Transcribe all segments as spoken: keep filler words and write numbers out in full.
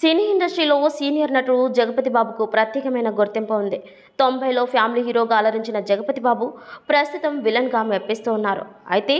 సినీ ఇండస్ట్రీలో సీనియర్ నటుడు జగపతి బాబుకు ప్రత్యేకమైన గుర్తింపు ఉంది. తొంభైలో ఫ్యామిలీ హీరోగా అలరించిన జగపతి బాబు ప్రస్తుతం విలన్ గా మెప్పిస్తూ ఉన్నారు. అయితే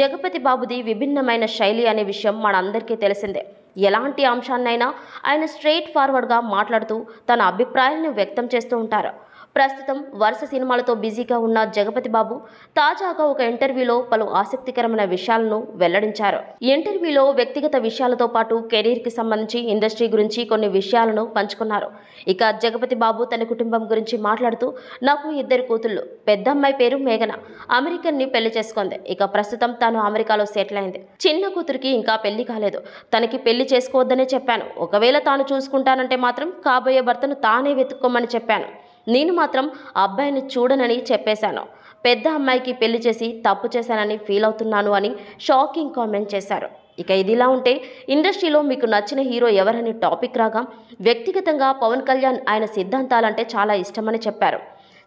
జగపతి బాబుది విభిన్నమైన శైలి అనే విషయం మనందరికీ తెలిసిందే. ఎలాంటి అంశాన్నైనా ఆయన స్ట్రెయిట్ ఫార్వర్డ్ గా మాట్లాడుతూ తన అభిప్రాయాలను వ్యక్తం చేస్తూ ఉంటారు. ప్రస్తుతం వరుస సినిమాలతో బిజీగా ఉన్న జగపతి బాబు తాజాగా ఒక ఇంటర్వ్యూలో పలు ఆసక్తికరమైన విషయాలను వెల్లడించారు. ఇంటర్వ్యూలో వ్యక్తిగత విషయాలతో పాటు కెరీర్ కి సంబంధించి ఇండస్ట్రీ గురించి కొన్ని విషయాలను పంచుకున్నారు. ఇక జగపతి బాబు తన కుటుంబం గురించి మాట్లాడుతూ, నాకు ఇద్దరు కూతుళ్ళు, పెద్దమ్మాయి పేరు మేఘన, అమెరికన్ ని పెళ్లి చేసుకుంది. ఇక ప్రస్తుతం తాను అమెరికాలో సెటిల్ అయింది. చిన్న కూతురికి ఇంకా పెళ్లి కాలేదు. తనకి పెళ్లి చేసుకోవద్దనే చెప్పాను. ఒకవేళ తాను చూసుకుంటానంటే మాత్రం కాబోయే భర్తను తానే వెతుక్కోమని చెప్పాను. నేను మాత్రం అబ్బాయిని చూడనని చెప్పేశాను. పెద్ద అమ్మాయికి పెళ్లి చేసి తప్పు చేశానని ఫీల్ అవుతున్నాను అని షాకింగ్ కామెంట్ చేశారు. ఇక ఇదిలా ఉంటే ఇండస్ట్రీలో మీకు నచ్చిన హీరో ఎవరని టాపిక్ రాగా వ్యక్తిగతంగా పవన్ కళ్యాణ్ ఆయన సిద్ధాంతాలంటే చాలా ఇష్టమని చెప్పారు.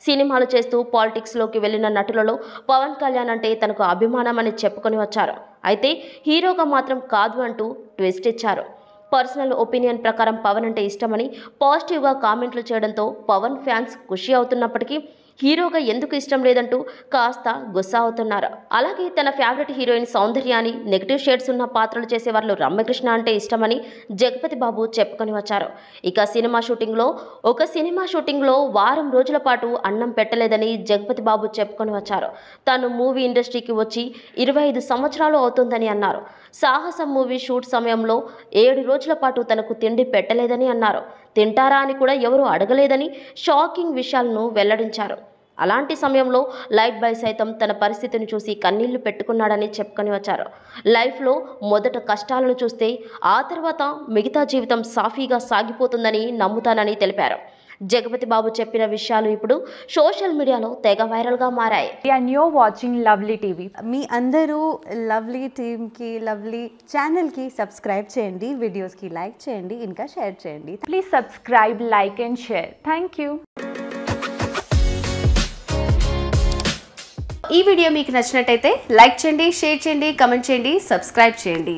సినిమాలు చేస్తూ పాలిటిక్స్లోకి వెళ్ళిన నటులలో పవన్ కళ్యాణ్ అంటే తనకు అభిమానం అని చెప్పుకొని వచ్చారు. అయితే హీరోగా మాత్రం కాదు అంటూ ట్విస్ట్ ఇచ్చారు. పర్సనల్ ఒపీనియన్ ప్రకారం పవన్ అంటే ఇష్టమని పాజిటివ్గా కామెంట్లు చేయడంతో పవన్ ఫ్యాన్స్ ఖుషి అవుతున్నప్పటికీ హీరోగా ఎందుకు ఇష్టం లేదంటూ కాస్త గుస్సా అవుతున్నారు. అలాగే తన ఫేవరెట్ హీరోయిన్ సౌందర్యాన్ని నెగిటివ్ షేడ్స్ ఉన్న పాత్రలు చేసేవాళ్ళు రమ్యకృష్ణ అంటే ఇష్టమని జగపతి బాబు చెప్పుకొని వచ్చారు. ఇక సినిమా షూటింగ్లో ఒక సినిమా షూటింగ్లో వారం రోజుల పాటు అన్నం పెట్టలేదని జగపతి బాబు చెప్పుకొని వచ్చారు. తాను మూవీ ఇండస్ట్రీకి వచ్చి ఇరవై ఐదు సంవత్సరాలు అవుతుందని అన్నారు. సాహసం మూవీ షూట్ సమయంలో ఏడు రోజుల పాటు తనకు తిండి పెట్టలేదని అన్నారు. తింటారా అని కూడా ఎవరు అడగలేదని షాకింగ్ విషయాలను వెల్లడించారు. అలాంటి సమయంలో లైట్ బాయ్ సైతం తన పరిస్థితిని చూసి కన్నీళ్లు పెట్టుకున్నాడని చెప్పుకొని వచ్చారు. లైఫ్లో మొదట కష్టాలను చూస్తే ఆ తర్వాత మిగతా జీవితం సాఫీగా సాగిపోతుందని నమ్ముతానని తెలిపారు. జగపతి బాబు చెప్పిన విషయాలు ఇప్పుడు సోషల్ మీడియాలో తెగ వైరల్గా మారాయి. And you are watching lovely TV. మీ అందరూ లవ్లీ టీమ్కి, లవ్లీ ఛానల్కి సబ్స్క్రైబ్ చేయండి, వీడియోస్కి లైక్ చేయండి, ఇంకా షేర్ చేయండి. Please subscribe, like and share. Thank you. ఈ వీడియో మీకు నచ్చినట్టయితే లైక్ చేయండి, షేర్ చేయండి, కమెంట్ చేయండి, సబ్స్క్రైబ్ చేయండి.